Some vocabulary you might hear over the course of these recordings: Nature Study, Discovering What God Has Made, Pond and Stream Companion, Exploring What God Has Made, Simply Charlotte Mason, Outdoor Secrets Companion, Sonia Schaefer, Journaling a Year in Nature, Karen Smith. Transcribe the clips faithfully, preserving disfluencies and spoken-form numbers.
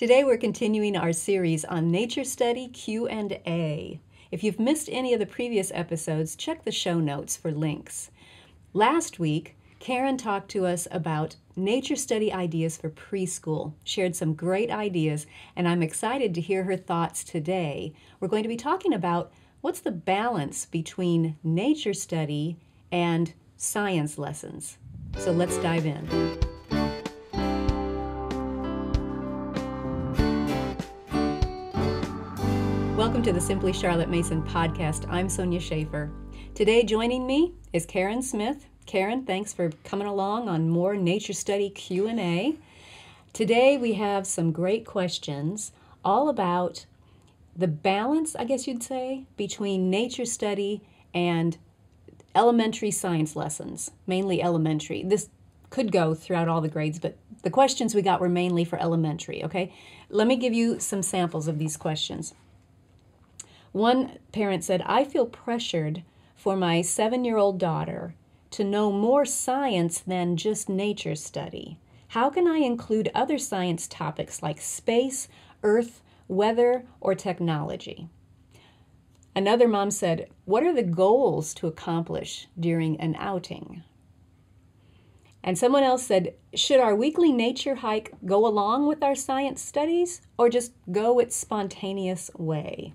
Today we're continuing our series on Nature Study Q and A. If you've missed any of the previous episodes, check the show notes for links. Last week, Karen talked to us about nature study ideas for preschool, shared some great ideas, and I'm excited to hear her thoughts today. We're going to be talking about what's the balance between nature study and science lessons. So let's dive in. Welcome to the Simply Charlotte Mason podcast. I'm Sonia Schaefer. Today joining me is Karen Smith. Karen, thanks for coming along on more Nature Study Q and A. Today we have some great questions all about the balance, I guess you'd say, between nature study and elementary science lessons, mainly elementary. This could go throughout all the grades, but the questions we got were mainly for elementary, okay? Let me give you some samples of these questions. One parent said, I feel pressured for my seven-year-old daughter to know more science than just nature study. How can I include other science topics like space, earth, weather, or technology? Another mom said, what are the goals to accomplish during an outing? And someone else said, should our weekly nature hike go along with our science studies or just go its spontaneous way?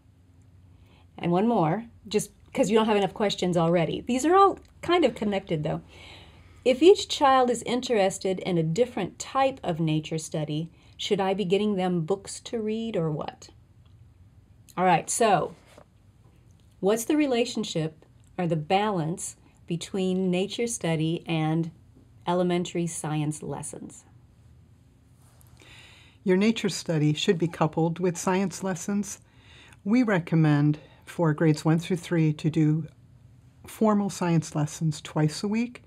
And one more, just because you don't have enough questions already. These are all kind of connected, though. If each child is interested in a different type of nature study, should I be getting them books to read or what? All right, so what's the relationship or the balance between nature study and elementary science lessons? Your nature study should be coupled with science lessons. We recommend for grades one through three to do formal science lessons twice a week,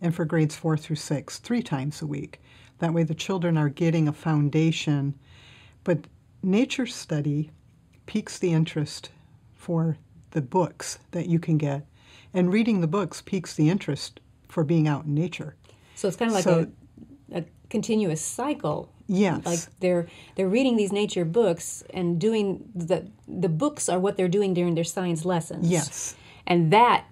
and for grades four through six, three times a week. That way the children are getting a foundation. But nature study piques the interest for the books that you can get, and reading the books piques the interest for being out in nature. So it's kind of like so, a, a continuous cycle. Yes. Like they're they're reading these nature books and doing the the books are what they're doing during their science lessons. Yes. And that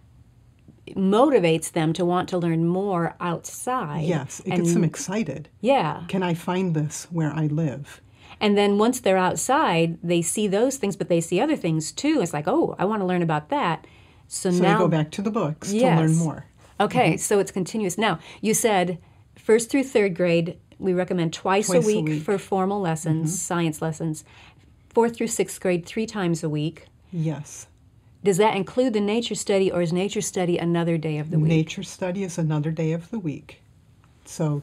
motivates them to want to learn more outside. Yes. It and, gets them excited. Yeah. Can I find this where I live? And then once they're outside, they see those things, but they see other things too. It's like, oh, I want to learn about that. So, so now they go back to the books yes. to learn more. Okay. Mm-hmm. So it's continuous. Now, you said first through third grade, we recommend twice, twice a, week a week for formal lessons, mm-hmm. science lessons. Fourth through sixth grade, three times a week. Yes. Does that include the nature study, or is nature study another day of the week? Nature study is another day of the week. So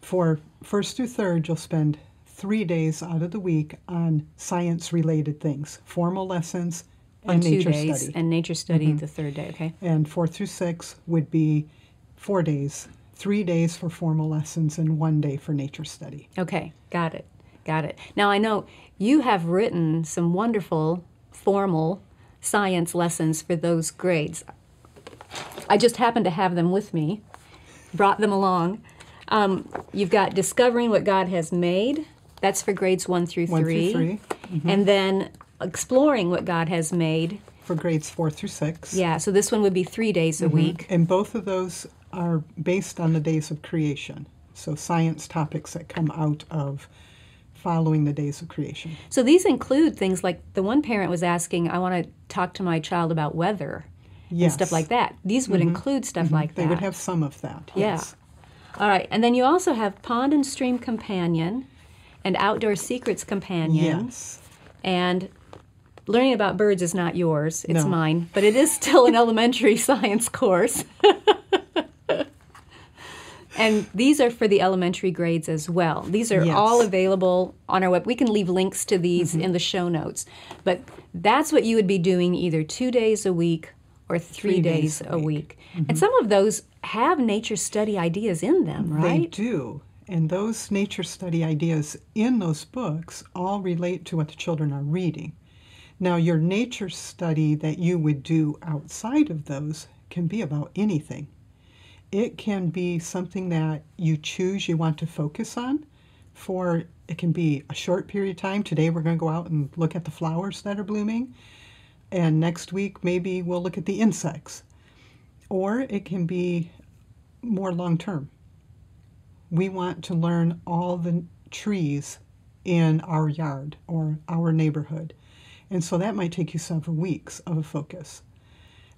for first through third, you'll spend three days out of the week on science-related things, formal lessons and on nature study. two days, and nature study mm-hmm. the third day, okay. And fourth through sixth would be four days. Three days for formal lessons and one day for nature study. Okay, got it, got it. Now I know you have written some wonderful formal science lessons for those grades. I just happened to have them with me, brought them along. Um, you've got Discovering What God Has Made. That's for grades one through one three. Through three. Mm-hmm. And then Exploring What God Has Made. For grades four through six. Yeah, so this one would be three days a mm-hmm. week. And both of those are based on the days of creation, so science topics that come out of following the days of creation. So these include things like the one parent was asking, I want to talk to my child about weather yes. and stuff like that. These would mm-hmm. include stuff mm-hmm. like that. They would have some of that, yeah. yes. All right, and then you also have Pond and Stream Companion and Outdoor Secrets Companion. Yes. And learning about birds is not yours, it's no. mine, but it is still an elementary science course. And these are for the elementary grades as well. These are yes. all available on our web. We can leave links to these mm-hmm. in the show notes. But that's what you would be doing either two days a week or three, three days, days a week. week. Mm-hmm. And some of those have nature study ideas in them, right? They do. And those nature study ideas in those books all relate to what the children are reading. Now, your nature study that you would do outside of those can be about anything. It can be something that you choose you want to focus on. for, it can be a short period of time. Today we're going to go out and look at the flowers that are blooming, and next week maybe we'll look at the insects. Or it can be more long-term. We want to learn all the trees in our yard or our neighborhood. And so that might take you several weeks of a focus.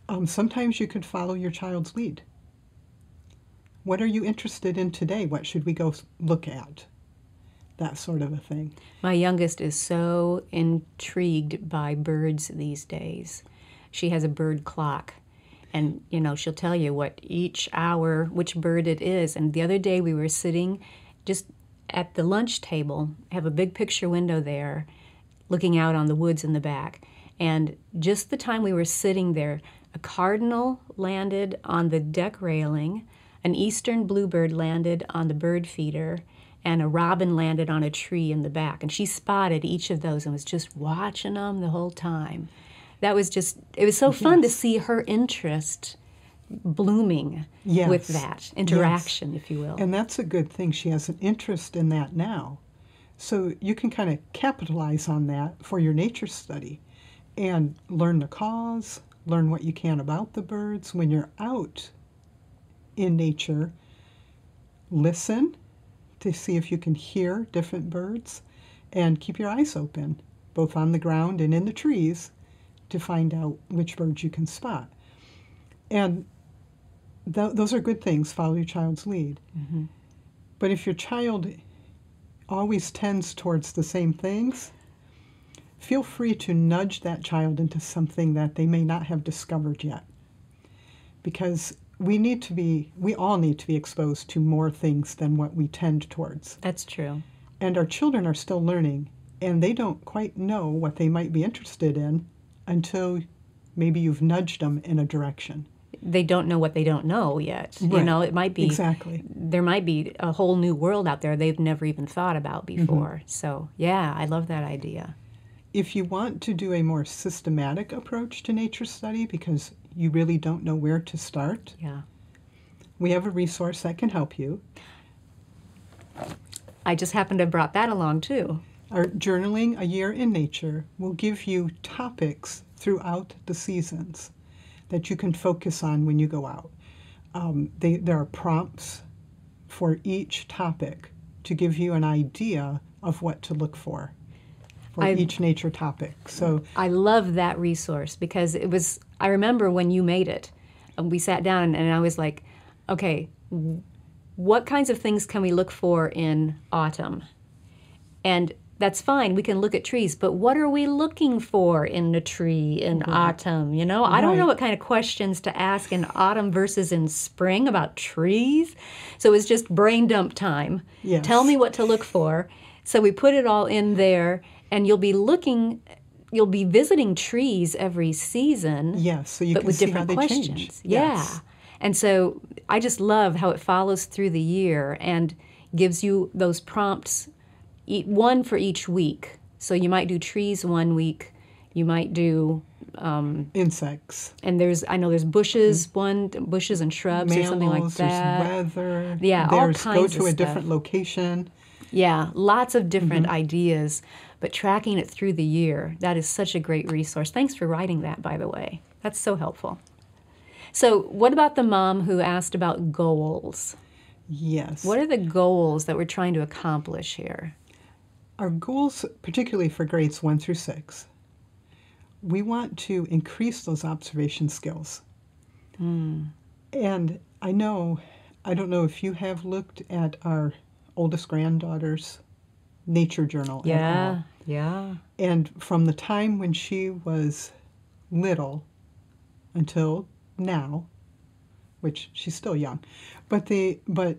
Um, sometimes you could follow your child's lead. What are you interested in today? What should we go look at? That sort of a thing. My youngest is so intrigued by birds these days. She has a bird clock. And, you know, she'll tell you what each hour, which bird it is. And the other day we were sitting just at the lunch table, have a big picture window there, looking out on the woods in the back. And just the time we were sitting there, a cardinal landed on the deck railing, an eastern bluebird landed on the bird feeder, and a robin landed on a tree in the back. And she spotted each of those and was just watching them the whole time. That was just, it was so fun yes. to see her interest blooming yes. with that interaction, yes. if you will. And that's a good thing. She has an interest in that now. So you can kind of capitalize on that for your nature study and learn the cause, learn what you can about the birds. When you're out in nature, listen to see if you can hear different birds and keep your eyes open, both on the ground and in the trees, to find out which birds you can spot. And th those are good things, follow your child's lead. Mm-hmm. But if your child always tends towards the same things, feel free to nudge that child into something that they may not have discovered yet. Because we need to be, we all need to be exposed to more things than what we tend towards. That's true. And our children are still learning, and they don't quite know what they might be interested in until maybe you've nudged them in a direction. They don't know what they don't know yet. Right. You know, it might be, exactly. there might be a whole new world out there they've never even thought about before. Mm-hmm. So, yeah, I love that idea. If you want to do a more systematic approach to nature study because you really don't know where to start, yeah, we have a resource that can help you. I just happened to have brought that along, too. Our Journaling a Year in Nature will give you topics throughout the seasons that you can focus on when you go out. Um, they, there are prompts for each topic to give you an idea of what to look for for I, each nature topic. So I love that resource because it was, I remember when you made it, and we sat down and I was like, okay, what kinds of things can we look for in autumn? And that's fine, we can look at trees, but what are we looking for in a tree in mm-hmm. autumn, you know? Right. I don't know what kind of questions to ask in autumn versus in spring about trees. So it's just brain dump time. Yes. Tell me what to look for. So we put it all in there, and you'll be looking, you'll be visiting trees every season. Yes, so you but can with see different how they questions. Change. Yeah. Yes. And so I just love how it follows through the year and gives you those prompts, one for each week. So you might do trees one week, you might do um, insects. And there's, I know there's bushes, mm-hmm. one bushes and shrubs Mammals, or something like that. There's weather. Yeah, there's all kinds of stuff. Go to a different location. Yeah, lots of different mm-hmm. ideas, but tracking it through the year, that is such a great resource. Thanks for writing that, by the way. That's so helpful. So what about the mom who asked about goals? Yes. What are the goals that we're trying to accomplish here? Our goals, particularly for grades one through six, we want to increase those observation skills. Mm. And I know, I don't know if you have looked at our oldest granddaughter's nature journal. Yeah, yeah. And from the time when she was little until now, which she's still young, but the but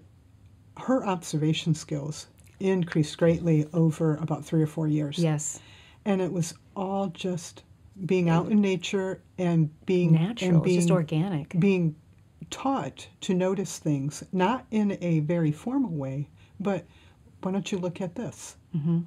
her observation skills increased greatly over about three or four years. Yes. And it was all just being out in nature and being natural, and being, just organic. Being taught to notice things, not in a very formal way, but why don't you look at this? Mm-hmm.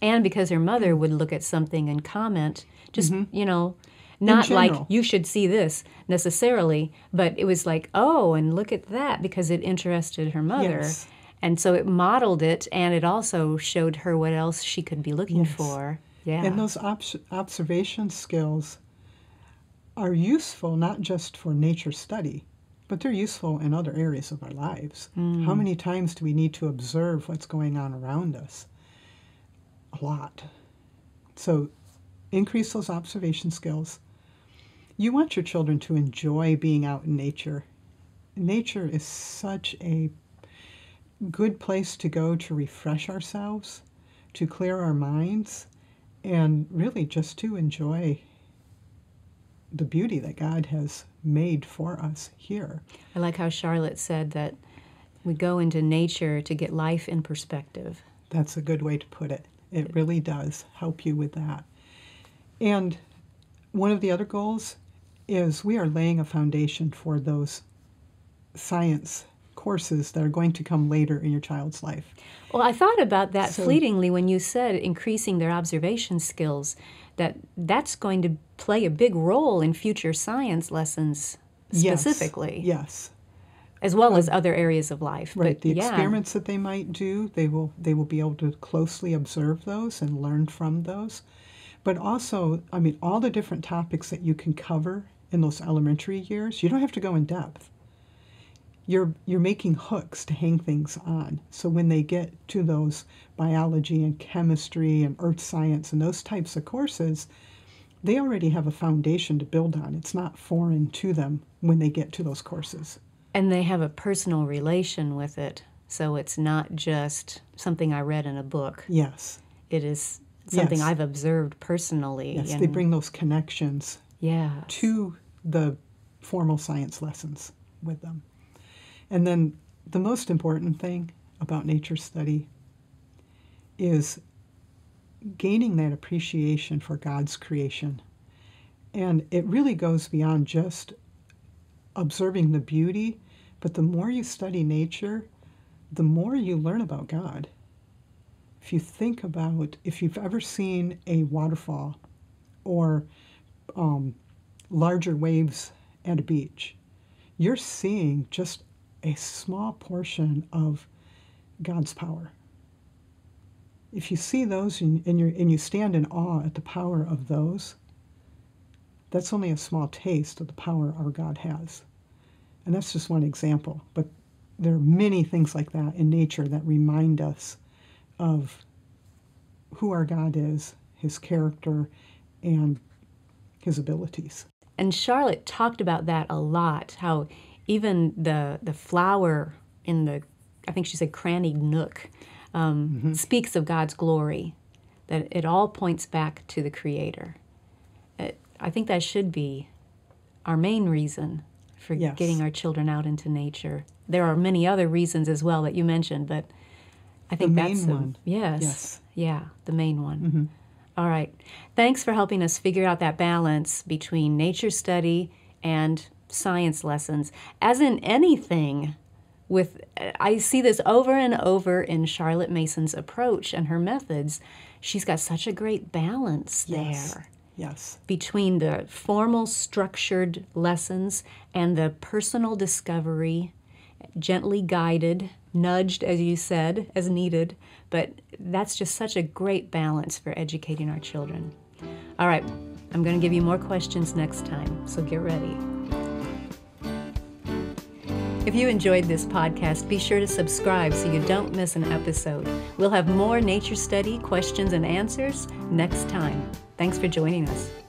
And because her mother would look at something and comment, just, mm-hmm. you know, not like you should see this necessarily, but it was like, oh, and look at that, because it interested her mother. Yes. And so it modeled it, and it also showed her what else she could be looking yes. for. Yeah. And those ob observation skills are useful not just for nature study, but they're useful in other areas of our lives. Mm. How many times do we need to observe what's going on around us? A lot. So increase those observation skills. You want your children to enjoy being out in nature. Nature is such a good place to go to refresh ourselves, to clear our minds, and really just to enjoy the beauty that God has made for us here. I like how Charlotte said that we go into nature to get life in perspective. That's a good way to put it. It really does help you with that. And one of the other goals is we are laying a foundation for those science courses that are going to come later in your child's life. Well, I thought about that so, fleetingly when you said increasing their observation skills, that that's going to play a big role in future science lessons specifically. Yes, yes. As well um, as other areas of life. Right, but the yeah. experiments that they might do, they will, they will be able to closely observe those and learn from those. But also, I mean, all the different topics that you can cover in those elementary years, you don't have to go in depth. You're, you're making hooks to hang things on. So when they get to those biology and chemistry and earth science and those types of courses, they already have a foundation to build on. It's not foreign to them when they get to those courses. And they have a personal relation with it. So it's not just something I read in a book. Yes. It is something yes. I've observed personally. Yes, and they bring those connections yes. to the formal science lessons with them. And then the most important thing about nature study is gaining that appreciation for God's creation. And it really goes beyond just observing the beauty, but the more you study nature, the more you learn about God. If you think about, if you've ever seen a waterfall or um, larger waves at a beach, you're seeing just a small portion of God's power. If you see those and, and, you're, and you stand in awe at the power of those, that's only a small taste of the power our God has. And that's just one example. But there are many things like that in nature that remind us of who our God is, his character, and his abilities. And Charlotte talked about that a lot, how even the the flower in the, I think she said, crannied nook, um, mm-hmm. speaks of God's glory, that it all points back to the Creator. It, I think that should be our main reason for yes. getting our children out into nature. There are many other reasons as well that you mentioned, but I think the main that's the one. Yes, yes. Yeah, the main one. Mm-hmm. All right. Thanks for helping us figure out that balance between nature study and science lessons. As in anything, with I see this over and over in Charlotte Mason's approach and her methods. She's got such a great balance yes. there. Yes. Between the formal structured lessons and the personal discovery, gently guided, nudged, as you said, as needed. But that's just such a great balance for educating our children. All right, I'm going to give you more questions next time, so get ready. If you enjoyed this podcast, be sure to subscribe so you don't miss an episode. We'll have more nature study questions and answers next time. Thanks for joining us.